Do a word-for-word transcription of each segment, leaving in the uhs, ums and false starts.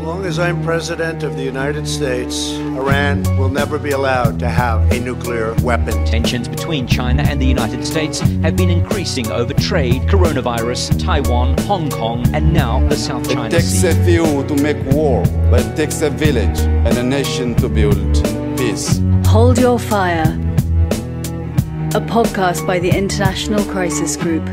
As long as I'm president of the United States, Iran will never be allowed to have a nuclear weapon. Tensions between China and the United States have been increasing over trade, coronavirus, Taiwan, Hong Kong, and now the South China Sea. It takes a few to make war, but it takes a village and a nation to build peace. Hold Your Fire, a podcast by the International Crisis Group.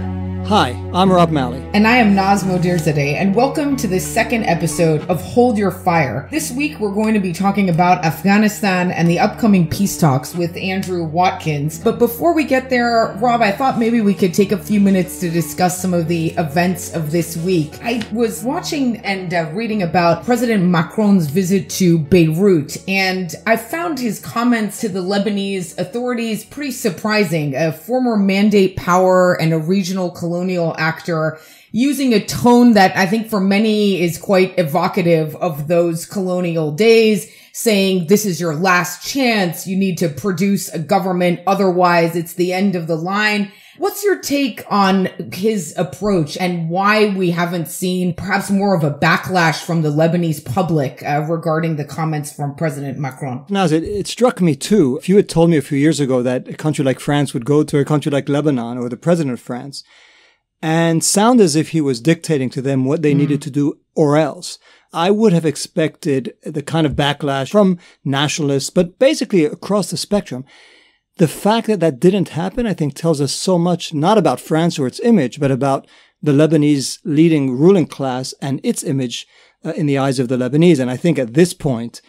Hi, I'm Rob Malley. And I am Naz Modirzadeh, and welcome to the second episode of Hold Your Fire. This week, we're going to be talking about Afghanistan and the upcoming peace talks with Andrew Watkins. But before we get there, Rob, I thought maybe we could take a few minutes to discuss some of the events of this week. I was watching and uh, reading about President Macron's visit to Beirut, and I found his comments to the Lebanese authorities pretty surprising. A former mandate power and a regional colonial colonial actor, using a tone that I think for many is quite evocative of those colonial days, saying this is your last chance, you need to produce a government, otherwise it's the end of the line. What's your take on his approach and why we haven't seen perhaps more of a backlash from the Lebanese public uh, regarding the comments from President Macron? Naz, it, it struck me too. If you had told me a few years ago that a country like France would go to a country like Lebanon or the president of France and sound as if he was dictating to them what they mm. needed to do or else, I would have expected the kind of backlash from nationalists, but basically across the spectrum. The fact that that didn't happen, I think, tells us so much, not about France or its image, but about the Lebanese leading ruling class and its image uh, in the eyes of the Lebanese. And I think at this point,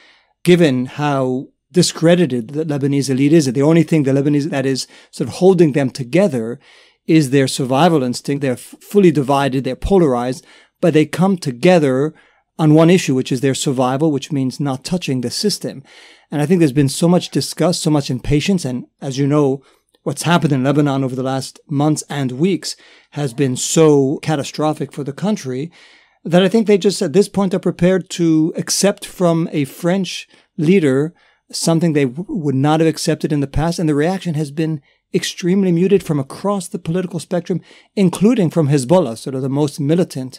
given how discredited the Lebanese elite is, that the only thing the Lebanese that is sort of holding them together is their survival instinct. They're f fully divided, they're polarized, but they come together on one issue, which is their survival, which means not touching the system. And I think there's been so much disgust, so much impatience. And as you know, what's happened in Lebanon over the last months and weeks has been so catastrophic for the country that I think they just at this point are prepared to accept from a French leader something they w would not have accepted in the past. And the reaction has been extremely muted from across the political spectrum, including from Hezbollah, sort of the most militant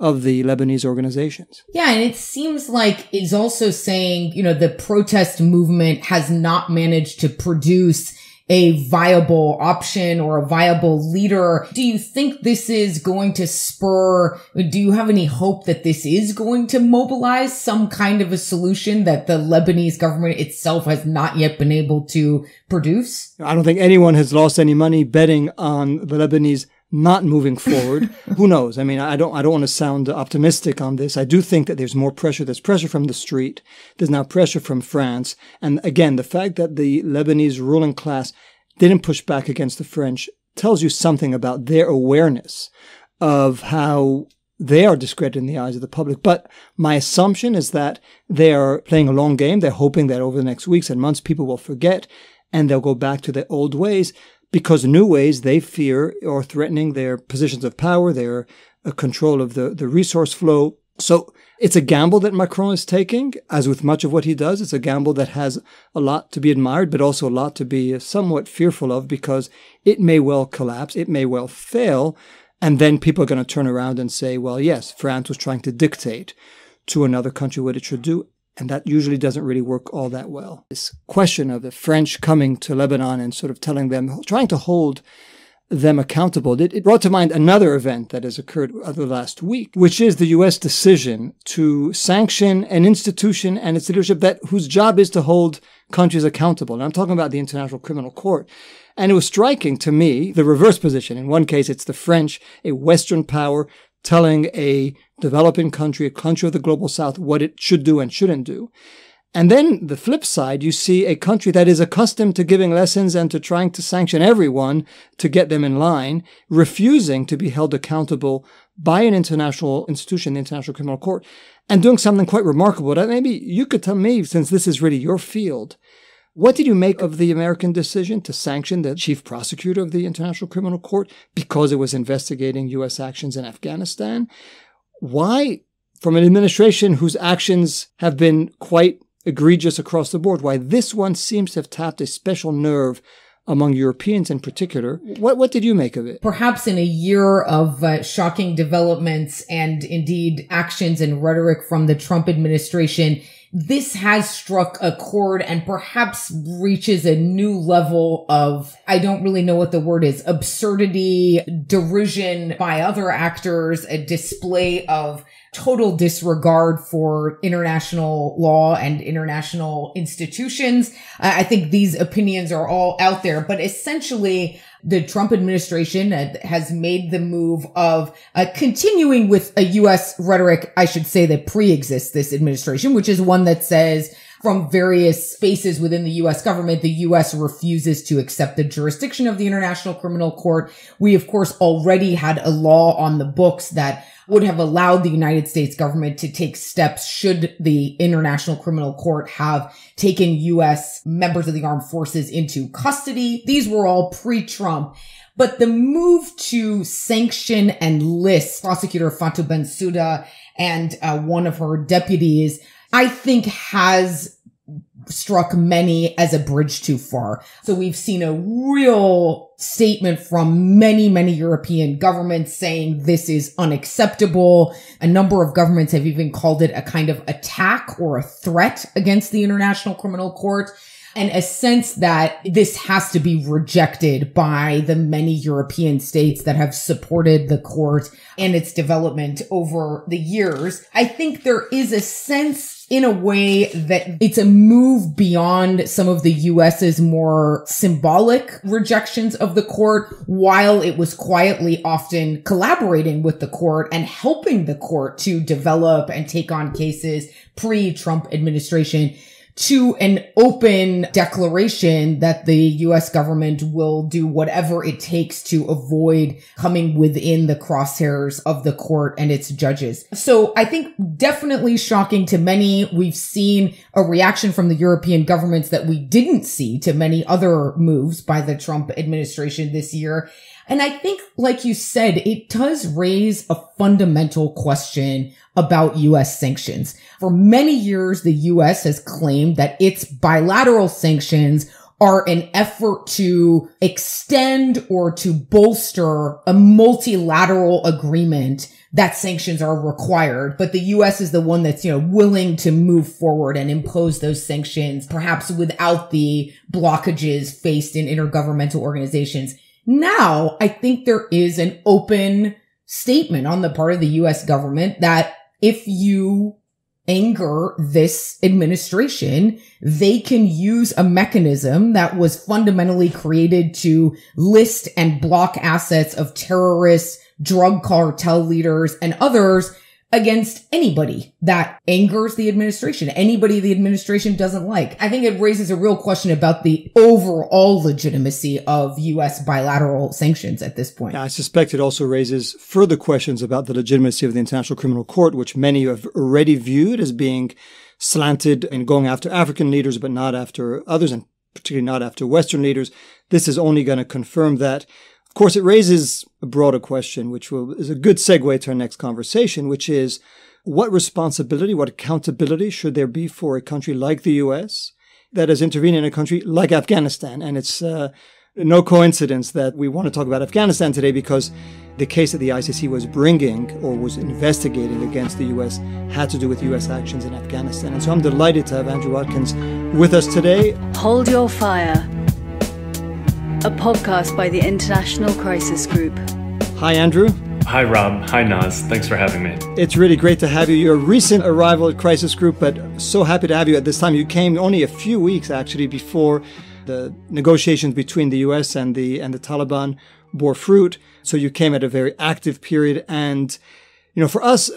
of the Lebanese organizations. Yeah, and it seems like it's also saying, you know, the protest movement has not managed to produce a viable option or a viable leader. Do you think this is going to spur, do you have any hope that this is going to mobilize some kind of a solution that the Lebanese government itself has not yet been able to produce? I don't think anyone has lost any money betting on the Lebanese not moving forward. Who knows? I mean, I don't, I don't want to sound optimistic on this. I do think that there's more pressure. There's pressure from the street. There's now pressure from France. And again, the fact that the Lebanese ruling class didn't push back against the French tells you something about their awareness of how they are discredited in the eyes of the public. But my assumption is that they are playing a long game. They're hoping that over the next weeks and months, people will forget and they'll go back to their old ways, because new ways they fear are threatening their positions of power, their uh, control of the, the resource flow. So it's a gamble that Macron is taking, as with much of what he does. It's a gamble that has a lot to be admired, but also a lot to be somewhat fearful of, because it may well collapse, it may well fail, and then people are going to turn around and say, well, yes, France was trying to dictate to another country what it should do. And that usually doesn't really work all that well. This question of the French coming to Lebanon and sort of telling them, trying to hold them accountable, it, it brought to mind another event that has occurred over the last week, which is the U S decision to sanction an institution and its leadership that whose job is to hold countries accountable. And I'm talking about the International Criminal Court. And it was striking to me, the reverse position. In one case, it's the French, a Western power, telling a developing country, a country of the global south, what it should do and shouldn't do. And then the flip side, you see a country that is accustomed to giving lessons and to trying to sanction everyone to get them in line, refusing to be held accountable by an international institution, the International Criminal Court, and doing something quite remarkable. Maybe you could tell me, since this is really your field, what did you make of the American decision to sanction the chief prosecutor of the International Criminal Court because it was investigating U S actions in Afghanistan? Why, from an administration whose actions have been quite egregious across the board, why this one seems to have tapped a special nerve among Europeans in particular. What, what did you make of it? Perhaps in a year of uh, shocking developments and indeed actions and rhetoric from the Trump administration, this has struck a chord and perhaps reaches a new level of, I don't really know what the word is, absurdity, derision by other actors, a display of total disregard for international law and international institutions. I think these opinions are all out there, but essentially, the Trump administration has made the move of uh, continuing with a U S rhetoric, I should say, that pre-exists this administration, which is one that says from various spaces within the U S government, the U S refuses to accept the jurisdiction of the International Criminal Court. We, of course, already had a law on the books that would have allowed the United States government to take steps should the International Criminal Court have taken U S members of the armed forces into custody. These were all pre-Trump. But the move to sanction and list prosecutor Fatou Bensouda and uh, one of her deputies, I think, has struck many as a bridge too far. So we've seen a real statement from many, many European governments saying this is unacceptable. A number of governments have even called it a kind of attack or a threat against the International Criminal Court, and a sense that this has to be rejected by the many European states that have supported the court and its development over the years. I think there is a sense, in a way, that it's a move beyond some of the U S's more symbolic rejections of the court, while it was quietly often collaborating with the court and helping the court to develop and take on cases pre-Trump administration, to an open declaration that the U S government will do whatever it takes to avoid coming within the crosshairs of the court and its judges. So I think definitely shocking to many. We've seen a reaction from the European governments that we didn't see to many other moves by the Trump administration this year. And I think, like you said, it does raise a fundamental question about U S sanctions. For many years, the U S has claimed that its bilateral sanctions are an effort to extend or to bolster a multilateral agreement that sanctions are required. But the U S is the one that's, you know, willing to move forward and impose those sanctions, perhaps without the blockages faced in intergovernmental organizations. Now, I think there is an open statement on the part of the U S government that if you anger this administration, they can use a mechanism that was fundamentally created to list and block assets of terrorists, drug cartel leaders, and others against anybody that angers the administration, anybody the administration doesn't like. I think it raises a real question about the overall legitimacy of U S bilateral sanctions at this point. Now, I suspect it also raises further questions about the legitimacy of the International Criminal Court, which many have already viewed as being slanted and going after African leaders, but not after others, and particularly not after Western leaders. This is only going to confirm that. Of course, it raises a broader question, which will, is a good segue to our next conversation, which is what responsibility, what accountability should there be for a country like the U S that has intervened in a country like Afghanistan? And it's uh, no coincidence that we want to talk about Afghanistan today, because the case that the I C C was bringing or was investigating against the U S had to do with U S actions in Afghanistan. And so I'm delighted to have Andrew Watkins with us today. Hold Your Fire, a podcast by the International Crisis Group. Hi, Andrew. Hi, Rob. Hi, Naz. Thanks for having me. It's really great to have you. You're a recent arrival at Crisis Group, but so happy to have you at this time. You came only a few weeks, actually, before the negotiations between the U S and the, and the Taliban bore fruit. So you came at a very active period. And, you know, for us,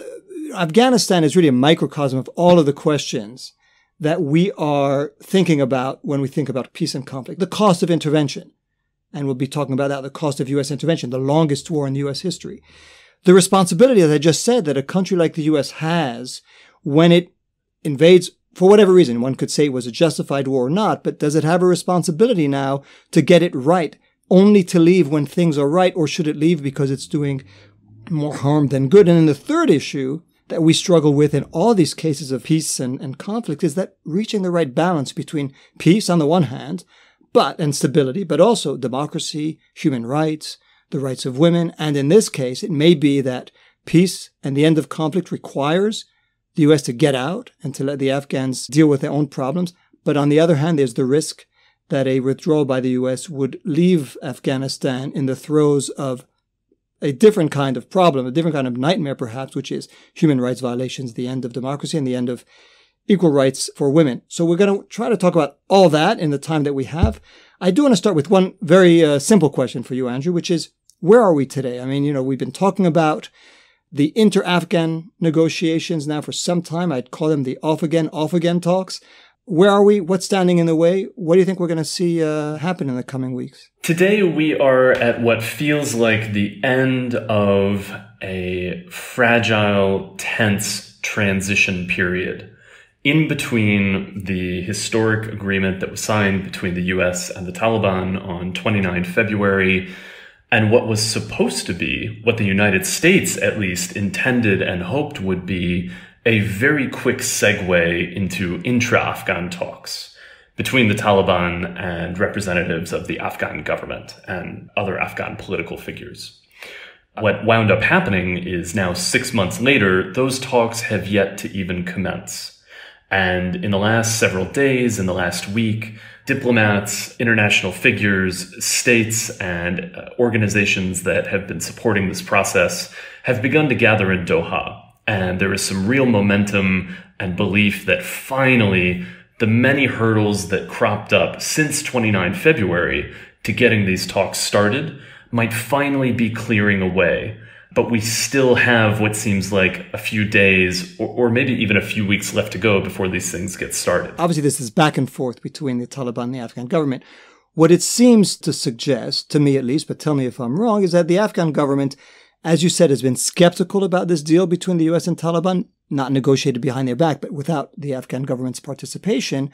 Afghanistan is really a microcosm of all of the questions that we are thinking about when we think about peace and conflict. The cost of intervention. And we'll be talking about that, the cost of U S intervention, the longest war in U S history. The responsibility, as I just said, that a country like the U S has when it invades, for whatever reason, one could say it was a justified war or not, but does it have a responsibility now to get it right, only to leave when things are right, or should it leave because it's doing more harm than good? And then the third issue that we struggle with in all these cases of peace and, and conflict is that reaching the right balance between peace on the one hand, but and stability, but also democracy, human rights, the rights of women. And in this case, it may be that peace and the end of conflict requires the U S to get out and to let the Afghans deal with their own problems. But on the other hand, there's the risk that a withdrawal by the U S would leave Afghanistan in the throes of a different kind of problem, a different kind of nightmare, perhaps, which is human rights violations, the end of democracy, and the end of equal rights for women. So we're going to try to talk about all that in the time that we have. I do want to start with one very uh, simple question for you, Andrew, which is, where are we today? I mean, you know, we've been talking about the inter-Afghan negotiations now for some time. I'd call them the off-again, off-again talks. Where are we? What's standing in the way? What do you think we're going to see uh, happen in the coming weeks? Today, we are at what feels like the end of a fragile, tense transition period in between the historic agreement that was signed between the U S and the Taliban on the twenty-ninth of February and what was supposed to be, what the United States at least intended and hoped would be, a very quick segue into intra-Afghan talks between the Taliban and representatives of the Afghan government and other Afghan political figures. What wound up happening is now six months later, those talks have yet to even commence. And in the last several days, in the last week, diplomats, international figures, states, and organizations that have been supporting this process have begun to gather in Doha. And there is some real momentum and belief that finally the many hurdles that cropped up since the twenty-ninth of February to getting these talks started might finally be clearing away. But we still have what seems like a few days or, or maybe even a few weeks left to go before these things get started. Obviously, this is back and forth between the Taliban and the Afghan government. What it seems to suggest, to me at least, but tell me if I'm wrong, is that the Afghan government, as you said, has been skeptical about this deal between the U S and Taliban, not negotiated behind their back, but without the Afghan government's participation.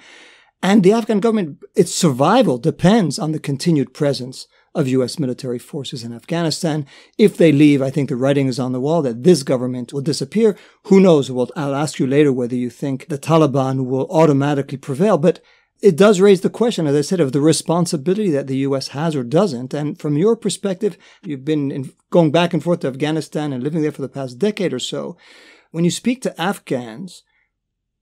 And the Afghan government, its survival depends on the continued presence of U S military forces in Afghanistan. If they leave, I think the writing is on the wall that this government will disappear. Who knows? Well, I'll ask you later whether you think the Taliban will automatically prevail. But it does raise the question, as I said, of the responsibility that the U S has or doesn't. And from your perspective, you've been in, going back and forth to Afghanistan and living there for the past decade or so. When you speak to Afghans,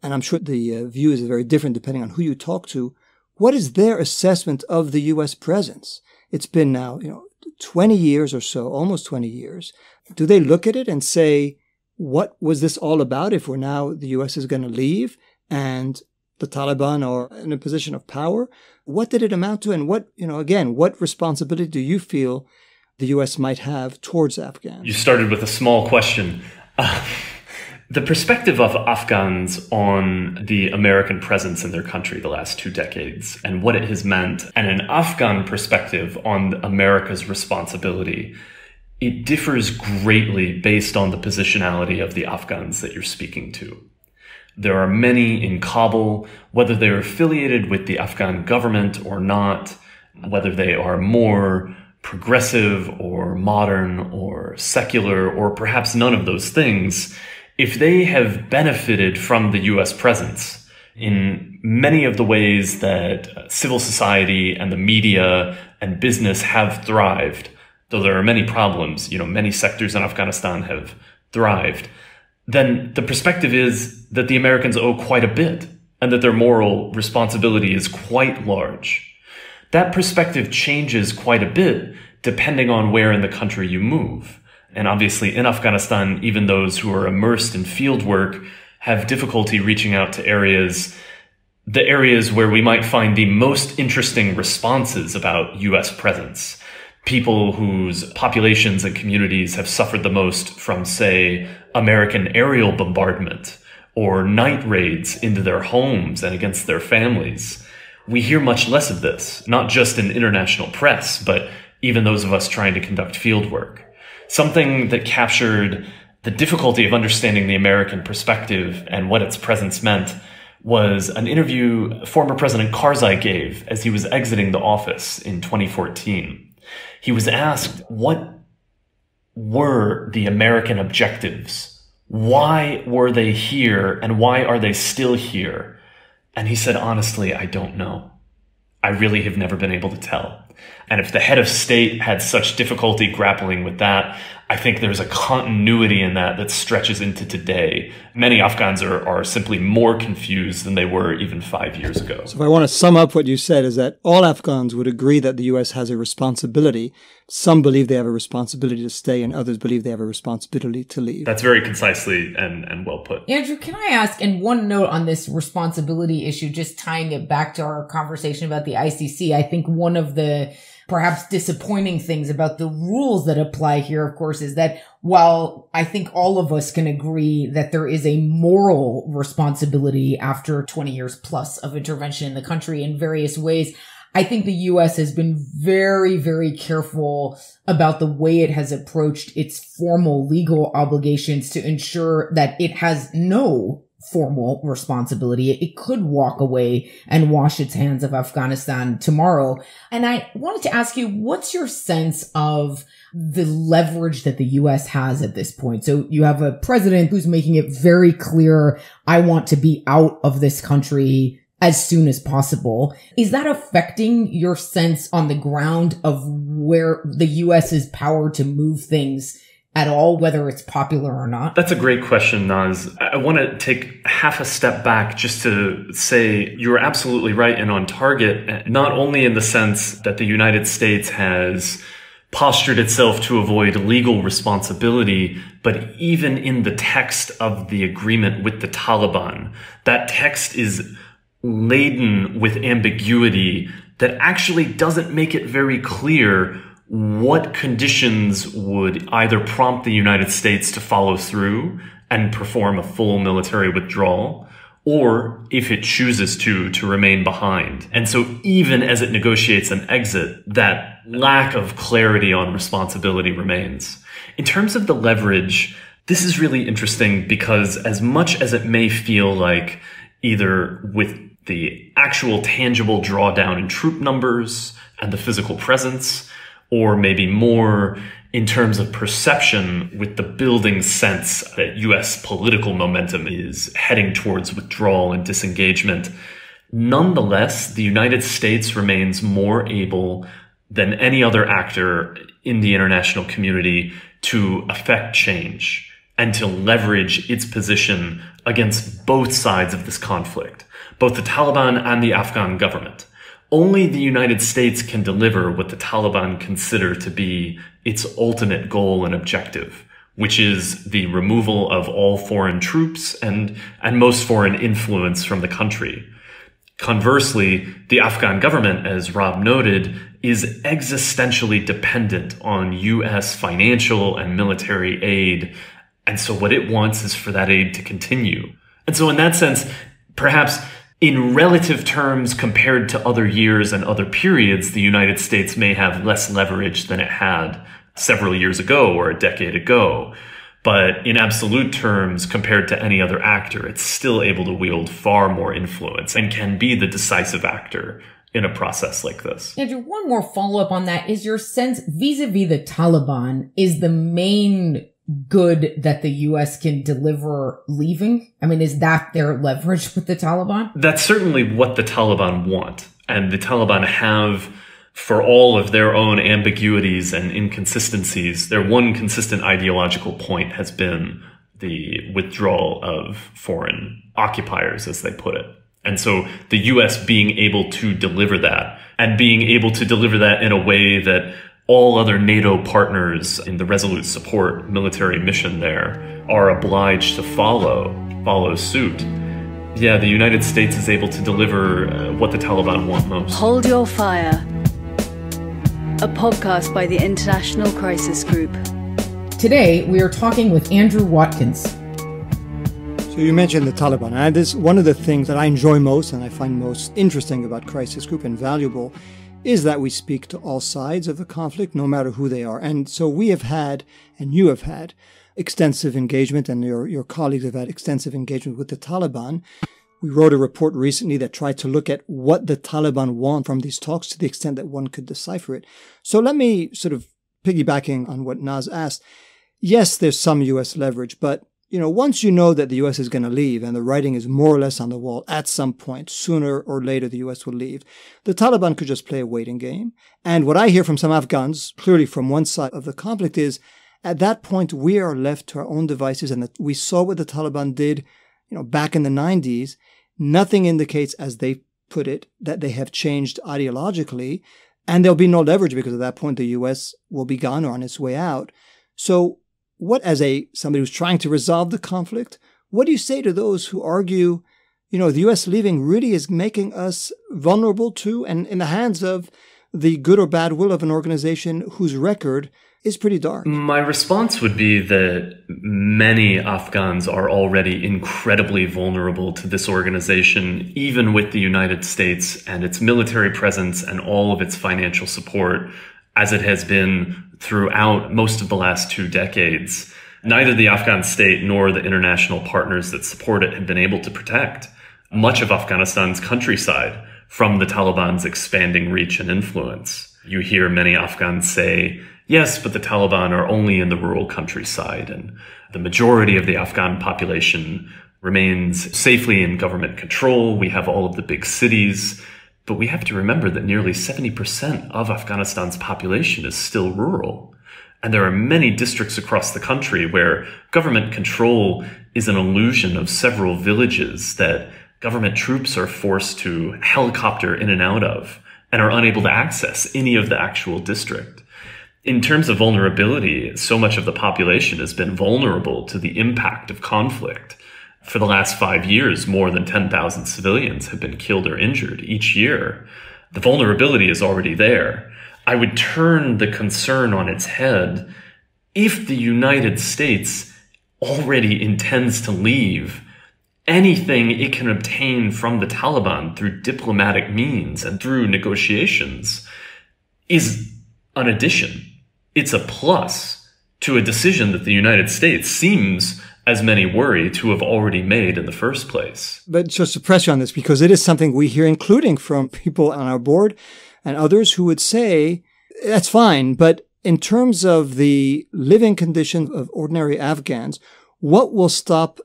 and I'm sure the uh, view is very different depending on who you talk to, what is their assessment of the U S presence? It's been now, you know, twenty years or so, almost twenty years. Do they look at it and say, what was this all about if we're now, the U S is going to leave and the Taliban are in a position of power? What did it amount to? And what, you know, again, what responsibility do you feel the U S might have towards Afghans? You started with a small question. Uh, the perspective of Afghans on the American presence in their country the last two decades and what it has meant, and an Afghan perspective on America's responsibility, it differs greatly based on the positionality of the Afghans that you're speaking to. There are many in Kabul, whether they're affiliated with the Afghan government or not, whether they are more progressive or modern or secular or perhaps none of those things, if they have benefited from the U S presence in many of the ways that civil society and the media and business have thrived, though there are many problems, you know, many sectors in Afghanistan have thrived, then the perspective is that the Americans owe quite a bit and that their moral responsibility is quite large. That perspective changes quite a bit depending on where in the country you move. And obviously in Afghanistan, even those who are immersed in field work have difficulty reaching out to areas, the areas where we might find the most interesting responses about U S presence. People whose populations and communities have suffered the most from, say, American aerial bombardment or night raids into their homes and against their families. We hear much less of this, not just in international press, but even those of us trying to conduct field work. Something that captured the difficulty of understanding the American perspective and what its presence meant was an interview former President Karzai gave as he was exiting the office in twenty fourteen. He was asked, what were the American objectives? Why were they here and why are they still here? And he said, honestly, I don't know. I really have never been able to tell. And if the head of state had such difficulty grappling with that, I think there's a continuity in that that stretches into today. Many Afghans are, are simply more confused than they were even five years ago. So if I want to sum up what you said is that all Afghans would agree that the U S has a responsibility. Some believe they have a responsibility to stay and others believe they have a responsibility to leave. That's very concisely and, and well put. Andrew, can I ask, and one note on this responsibility issue, just tying it back to our conversation about the I C C, I think one of the perhaps disappointing things about the rules that apply here, of course, is that while I think all of us can agree that there is a moral responsibility after twenty years plus of intervention in the country in various ways, I think the U S has been very, very careful about the way it has approached its formal legal obligations to ensure that it has no formal responsibility. It could walk away and wash its hands of Afghanistan tomorrow. And I wanted to ask you, what's your sense of the leverage that the U S has at this point? So you have a president who's making it very clear, I want to be out of this country as soon as possible. Is that affecting your sense on the ground of where the U S's power to move things at all, whether it's popular or not? That's a great question, Naz. I want to take half a step back just to say you're absolutely right and on target, not only in the sense that the United States has postured itself to avoid legal responsibility, but even in the text of the agreement with the Taliban. That text is laden with ambiguity that actually doesn't make it very clear what conditions would either prompt the United States to follow through and perform a full military withdrawal, or if it chooses to, to remain behind. And so even as it negotiates an exit, that lack of clarity on responsibility remains. In terms of the leverage, this is really interesting because as much as it may feel like either with the actual tangible drawdown in troop numbers and the physical presence, or maybe more in terms of perception with the building sense that U S political momentum is heading towards withdrawal and disengagement. Nonetheless, the United States remains more able than any other actor in the international community to affect change and to leverage its position against both sides of this conflict, both the Taliban and the Afghan government. Only the United States can deliver what the Taliban consider to be its ultimate goal and objective, which is the removal of all foreign troops and, and most foreign influence from the country. Conversely, the Afghan government, as Rob noted, is existentially dependent on U S financial and military aid. And so what it wants is for that aid to continue. And so in that sense, perhaps in relative terms, compared to other years and other periods, the United States may have less leverage than it had several years ago or a decade ago. But in absolute terms, compared to any other actor, it's still able to wield far more influence and can be the decisive actor in a process like this. Andrew, one more follow-up on that. Is your sense vis-a-vis the Taliban is the main good that the U S can deliver leaving? I mean, is that their leverage with the Taliban? That's certainly what the Taliban want. And the Taliban have, for all of their own ambiguities and inconsistencies, their one consistent ideological point has been the withdrawal of foreign occupiers, as they put it. And so the U S being able to deliver that, and being able to deliver that in a way that all other NATO partners in the resolute support military mission there are obliged to follow, follow suit. Yeah, the United States is able to deliver uh, what the Taliban want most. Hold Your Fire, a podcast by the International Crisis Group. Today, we are talking with Andrew Watkins. So you mentioned the Taliban, and this one of the things that I enjoy most and I find most interesting about Crisis Group and valuable is that we speak to all sides of the conflict, no matter who they are. And so we have had, and you have had, extensive engagement, and your, your colleagues have had extensive engagement with the Taliban. We wrote a report recently that tried to look at what the Taliban want from these talks to the extent that one could decipher it. So let me sort of piggybacking on what Naz asked. Yes, there's some U S leverage, but you know, once you know that the U S is going to leave, and the writing is more or less on the wall at some point, sooner or later the U S will leave, the Taliban could just play a waiting game. And what I hear from some Afghans, clearly from one side of the conflict, is at that point we are left to our own devices, and that we saw what the Taliban did, you know, back in the nineties. Nothing indicates, as they put it, that they have changed ideologically, and there'll be no leverage because at that point the U S will be gone or on its way out. So what, as a somebody who's trying to resolve the conflict, what do you say to those who argue, you know, the U S leaving really is making us vulnerable to and in the hands of the good or bad will of an organization whose record is pretty dark? My response would be that many Afghans are already incredibly vulnerable to this organization, even with the United States and its military presence and all of its financial support, as it has been throughout most of the last two decades. Neither the Afghan state nor the international partners that support it have been able to protect much of Afghanistan's countryside from the Taliban's expanding reach and influence. You hear many Afghans say, yes, but the Taliban are only in the rural countryside, and the majority of the Afghan population remains safely in government control. We have all of the big cities. But we have to remember that nearly seventy percent of Afghanistan's population is still rural. And there are many districts across the country where government control is an illusion of several villages that government troops are forced to helicopter in and out of and are unable to access any of the actual district. In terms of vulnerability, so much of the population has been vulnerable to the impact of conflict. For the last five years, more than ten thousand civilians have been killed or injured each year. The vulnerability is already there. I would turn the concern on its head if the United States already intends to leave. Anything it can obtain from the Taliban through diplomatic means and through negotiations is an addition. It's a plus to a decision that the United States seems as many worry to have already made in the first place. But just to press you on this, because it is something we hear, including from people on our board and others who would say, that's fine, but in terms of the living conditions of ordinary Afghans, what will stop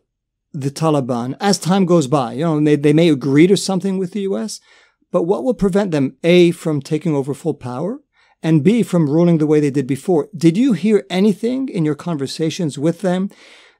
the Taliban as time goes by? You know, they, they may agree to something with the U S, but what will prevent them, A, from taking over full power, and B, from ruling the way they did before? Did you hear anything in your conversations with them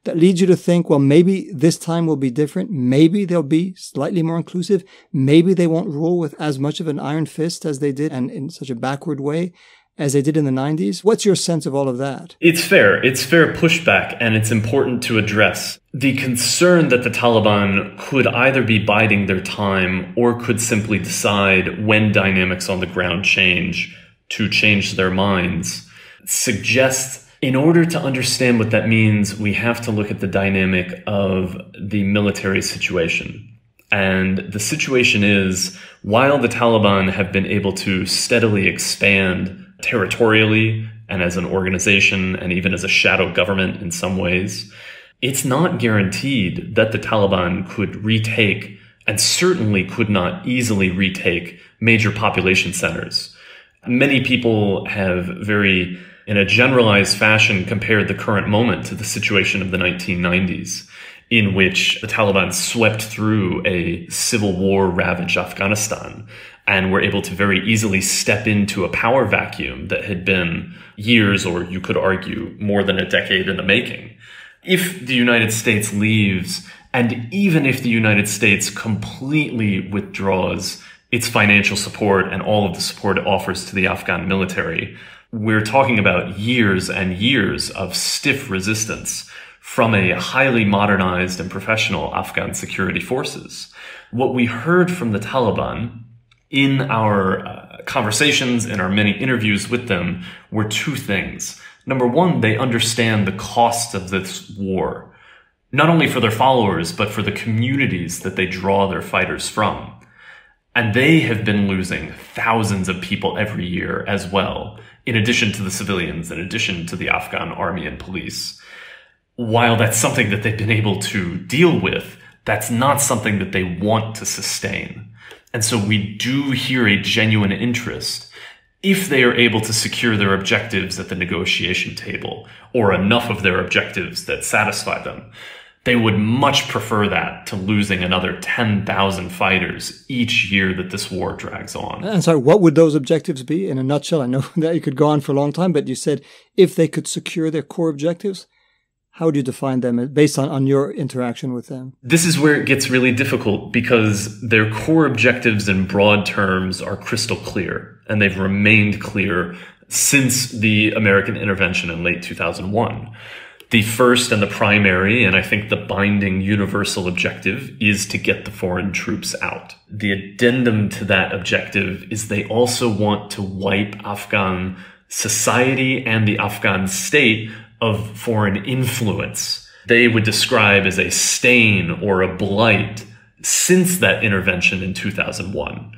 that leads you to think, well, maybe this time will be different, maybe they'll be slightly more inclusive, maybe they won't rule with as much of an iron fist as they did and in such a backward way as they did in the nineties? What's your sense of all of that? It's fair. It's fair pushback, and it's important to address the concern that the Taliban could either be biding their time or could simply decide when dynamics on the ground change to change their minds. Suggests in order to understand what that means, we have to look at the dynamic of the military situation. And the situation is, while the Taliban have been able to steadily expand territorially and as an organization and even as a shadow government in some ways, it's not guaranteed that the Taliban could retake, and certainly could not easily retake, major population centers. Many people have very, in a generalized fashion, compared the current moment to the situation of the nineteen nineties, in which the Taliban swept through a civil war ravaged Afghanistan and were able to very easily step into a power vacuum that had been years, or you could argue more than a decade, in the making. If the United States leaves, and even if the United States completely withdraws its financial support and all of the support it offers to the Afghan military, we're talking about years and years of stiff resistance from a highly modernized and professional Afghan security forces. What we heard from the Taliban in our uh, conversations, in our many interviews with them, were two things. Number one, they understand the cost of this war, not only for their followers, but for the communities that they draw their fighters from. And they have been losing thousands of people every year as well, in addition to the civilians, in addition to the Afghan army and police. While that's something that they've been able to deal with, that's not something that they want to sustain. And so we do hear a genuine interest if they are able to secure their objectives at the negotiation table, or enough of their objectives that satisfy them, they would much prefer that to losing another ten thousand fighters each year that this war drags on. And so what would those objectives be in a nutshell? I know that you could go on for a long time, but you said if they could secure their core objectives, how would you define them based on, on your interaction with them? This is where it gets really difficult, because their core objectives in broad terms are crystal clear, and they've remained clear since the American intervention in late two thousand one. The first and the primary, and I think the binding universal objective, is to get the foreign troops out. The addendum to that objective is they also want to wipe Afghan society and the Afghan state of foreign influence. They would describe as a stain or a blight since that intervention in two thousand one.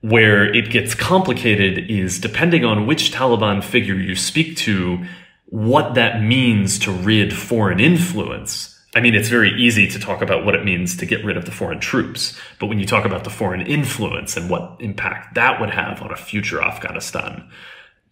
Where it gets complicated is, depending on which Taliban figure you speak to, what that means to rid foreign influence. I mean, it's very easy to talk about what it means to get rid of the foreign troops, but when you talk about the foreign influence and what impact that would have on a future Afghanistan,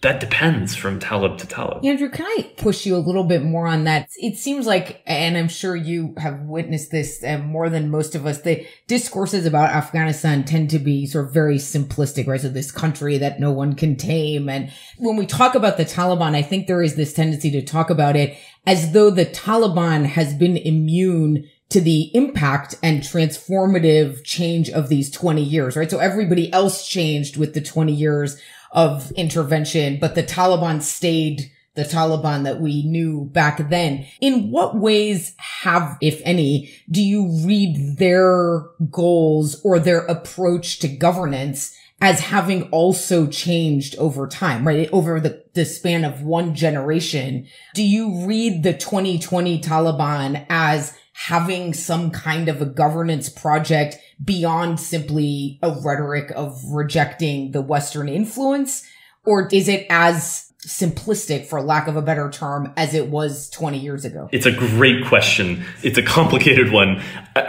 that depends from Talib to Talib. Andrew, can I push you a little bit more on that? It seems like, and I'm sure you have witnessed this uh, more than most of us, the discourses about Afghanistan tend to be sort of very simplistic, right? So this country that no one can tame. And when we talk about the Taliban, I think there is this tendency to talk about it as though the Taliban has been immune to the impact and transformative change of these twenty years, right? So everybody else changed with the twenty years of intervention, but the Taliban stayed the Taliban that we knew back then. In what ways have, if any, do you read their goals or their approach to governance as having also changed over time, right? Over the, the span of one generation, do you read the twenty twenty Taliban as having some kind of a governance project beyond simply a rhetoric of rejecting the Western influence? Or is it as simplistic, for lack of a better term, as it was twenty years ago? It's a great question. It's a complicated one.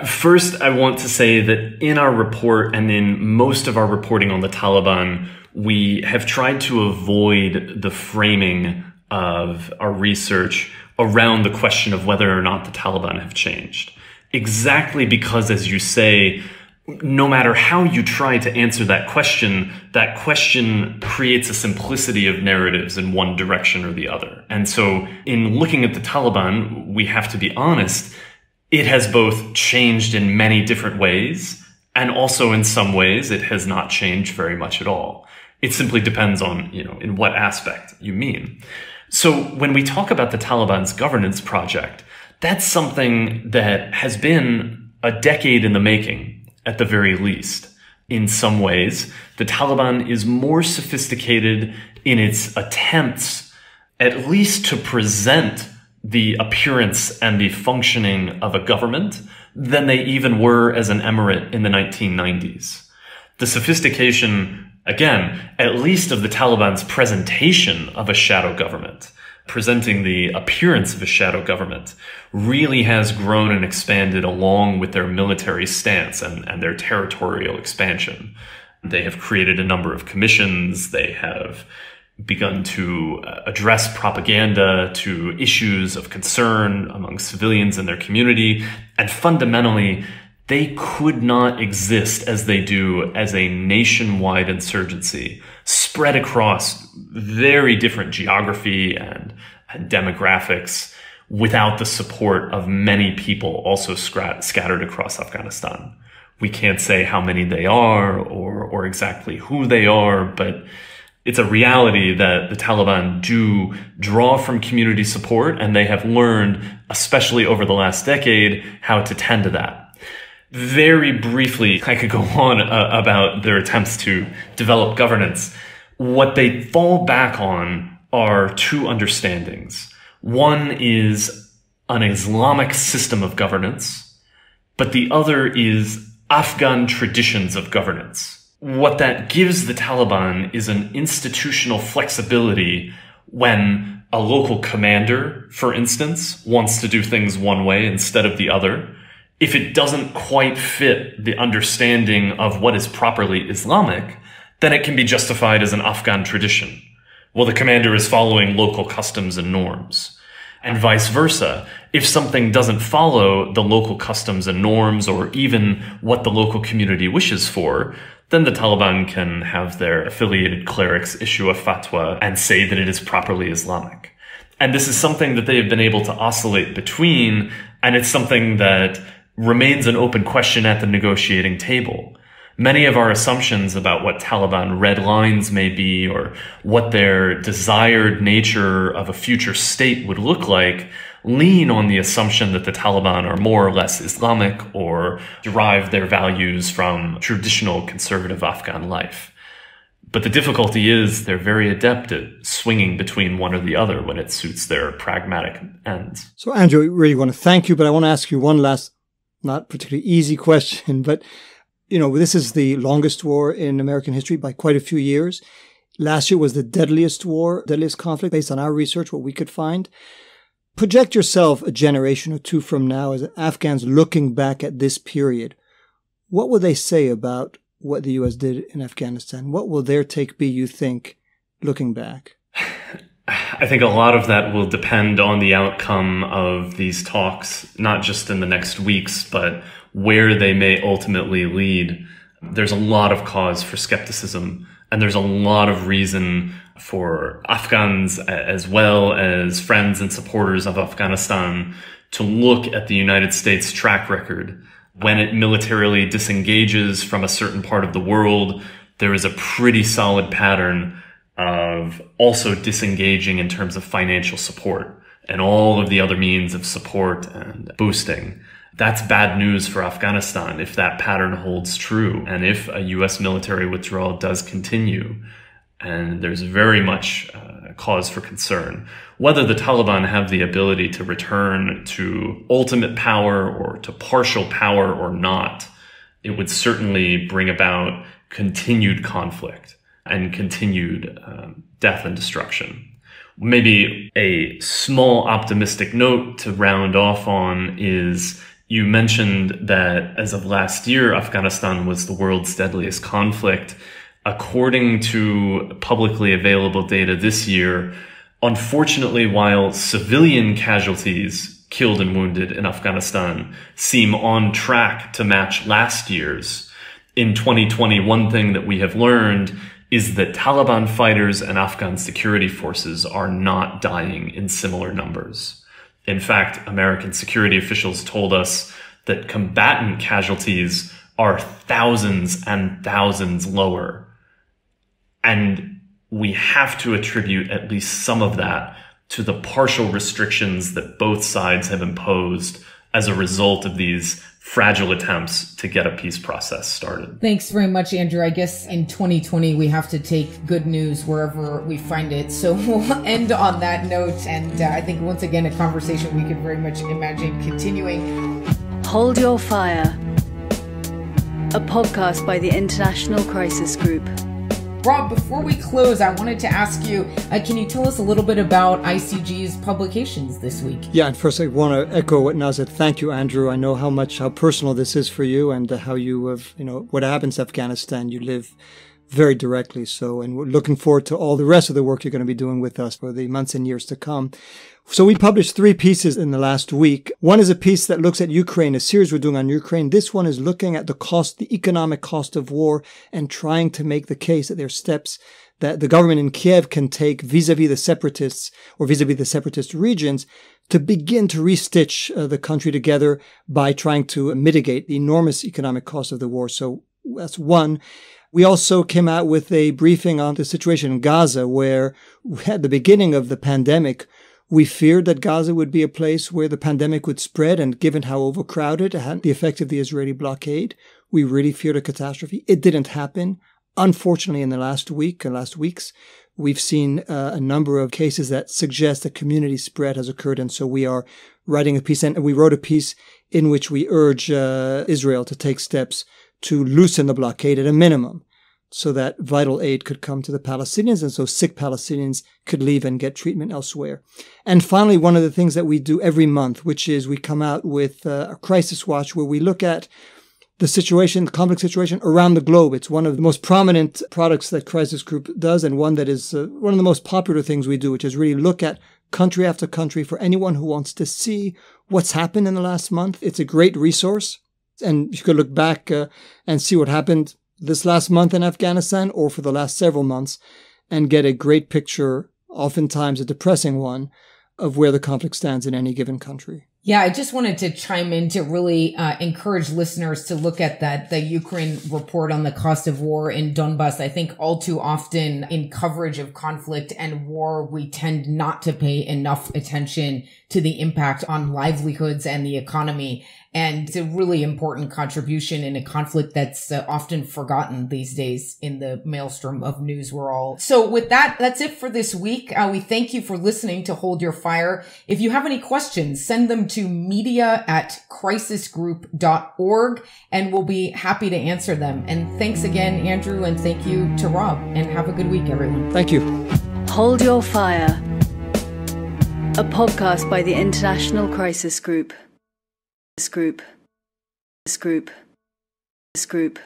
First, I want to say that in our report and in most of our reporting on the Taliban, we have tried to avoid the framing of our research around the question of whether or not the Taliban have changed. Exactly because, as you say, no matter how you try to answer that question, that question creates a simplicity of narratives in one direction or the other. And so in looking at the Taliban, we have to be honest, it has both changed in many different ways, and also in some ways it has not changed very much at all. It simply depends on, you know, in what aspect you mean. So when we talk about the Taliban's governance project, that's something that has been a decade in the making, at the very least. In some ways, the Taliban is more sophisticated in its attempts, at least to present the appearance and the functioning of a government, than they even were as an emirate in the nineteen nineties. The sophistication, again, at least of the Taliban's presentation of a shadow government, presenting the appearance of a shadow government, really has grown and expanded along with their military stance and, and their territorial expansion. They have created a number of commissions. They have begun to address propaganda to issues of concern among civilians in their community. And fundamentally, they could not exist as they do as a nationwide insurgency spread across very different geography and, and demographics without the support of many people also scattered across Afghanistan. We can't say how many they are or, or exactly who they are, but it's a reality that the Taliban do draw from community support, and they have learned, especially over the last decade, how to tend to that. Very briefly, I could go on uh, about their attempts to develop governance. What they fall back on are two understandings. One is an Islamic system of governance, but the other is Afghan traditions of governance. What that gives the Taliban is an institutional flexibility when a local commander, for instance, wants to do things one way instead of the other. If it doesn't quite fit the understanding of what is properly Islamic, then it can be justified as an Afghan tradition. Well, the commander is following local customs and norms. And vice versa, if something doesn't follow the local customs and norms or even what the local community wishes for, then the Taliban can have their affiliated clerics issue a fatwa and say that it is properly Islamic. And this is something that they have been able to oscillate between, and it's something that remains an open question at the negotiating table. Many of our assumptions about what Taliban red lines may be or what their desired nature of a future state would look like lean on the assumption that the Taliban are more or less Islamic or derive their values from traditional conservative Afghan life. But the difficulty is they're very adept at swinging between one or the other when it suits their pragmatic ends. So, Andrew, I really want to thank you, but I want to ask you one last, not particularly easy question, but you know, this is the longest war in American history by quite a few years. Last year was the deadliest war, deadliest conflict, based on our research, what we could find. Project yourself a generation or two from now as Afghans looking back at this period. What will they say about what the U S did in Afghanistan? What will their take be, you think, looking back? I think a lot of that will depend on the outcome of these talks, not just in the next weeks, but where they may ultimately lead. There's a lot of cause for skepticism, and there's a lot of reason for Afghans as well as friends and supporters of Afghanistan to look at the United States track record. When it militarily disengages from a certain part of the world, there is a pretty solid pattern of also disengaging in terms of financial support and all of the other means of support and boosting. That's bad news for Afghanistan if that pattern holds true and if a U S military withdrawal does continue. And there's very much uh, cause for concern. Whether the Taliban have the ability to return to ultimate power or to partial power or not, it would certainly bring about continued conflict and continued um, death and destruction. Maybe a small optimistic note to round off on is, you mentioned that as of last year, Afghanistan was the world's deadliest conflict. According to publicly available data this year, unfortunately, while civilian casualties killed and wounded in Afghanistan seem on track to match last year's, in twenty twenty, one thing that we have learned is that Taliban fighters and Afghan security forces are not dying in similar numbers. In fact, American security officials told us that combatant casualties are thousands and thousands lower. And we have to attribute at least some of that to the partial restrictions that both sides have imposed as a result of these fragile attempts to get a peace process started. Thanks very much, Andrew. I guess in twenty twenty, we have to take good news wherever we find it. So we'll end on that note. And uh, I think once again, a conversation we can very much imagine continuing. Hold Your Fire, a podcast by the International Crisis Group. Rob, before we close, I wanted to ask you, uh, can you tell us a little bit about I C G's publications this week? Yeah, and first I want to echo what Naz said. Thank you, Andrew. I know how much, how personal this is for you and how you have, you know, what happens to Afghanistan, you live very directly. So, and we're looking forward to all the rest of the work you're going to be doing with us for the months and years to come. So we published three pieces in the last week. One is a piece that looks at Ukraine, a series we're doing on Ukraine. This one is looking at the cost, the economic cost of war, and trying to make the case that there are steps that the government in Kiev can take vis-a-vis the separatists or vis-a-vis the separatist regions to begin to restitch uh, the country together by trying to mitigate the enormous economic cost of the war. So that's one. We also came out with a briefing on the situation in Gaza, where at the beginning of the pandemic, we feared that Gaza would be a place where the pandemic would spread, and given how overcrowded and the effect of the Israeli blockade, we really feared a catastrophe. It didn't happen. Unfortunately, in the last week and last weeks, we've seen uh, a number of cases that suggest that community spread has occurred, and so we are writing a piece, and we wrote a piece in which we urge uh, Israel to take steps to loosen the blockade at a minimum, so that vital aid could come to the Palestinians, and so sick Palestinians could leave and get treatment elsewhere. And finally, one of the things that we do every month, which is we come out with uh, a crisis watch, where we look at the situation, the conflict situation around the globe. It's one of the most prominent products that Crisis Group does, and one that is uh, one of the most popular things we do, which is really look at country after country for anyone who wants to see what's happened in the last month. It's a great resource, and you could look back uh, and see what happened this last month in Afghanistan or for the last several months and get a great picture, oftentimes a depressing one, of where the conflict stands in any given country. Yeah, I just wanted to chime in to really uh, encourage listeners to look at that, the Ukraine report on the cost of war in Donbass. I think all too often in coverage of conflict and war, we tend not to pay enough attention to the impact on livelihoods and the economy. And it's a really important contribution in a conflict that's uh, often forgotten these days in the maelstrom of news we're all. So with that, that's it for this week. Uh, we thank you for listening to Hold Your Fire. If you have any questions, send them to media at crisis group dot org, and we'll be happy to answer them. And thanks again, Andrew, and thank you to Rob. And have a good week, everyone. Thank you. Hold Your Fire, a podcast by the International Crisis Group. This group. This group. This group.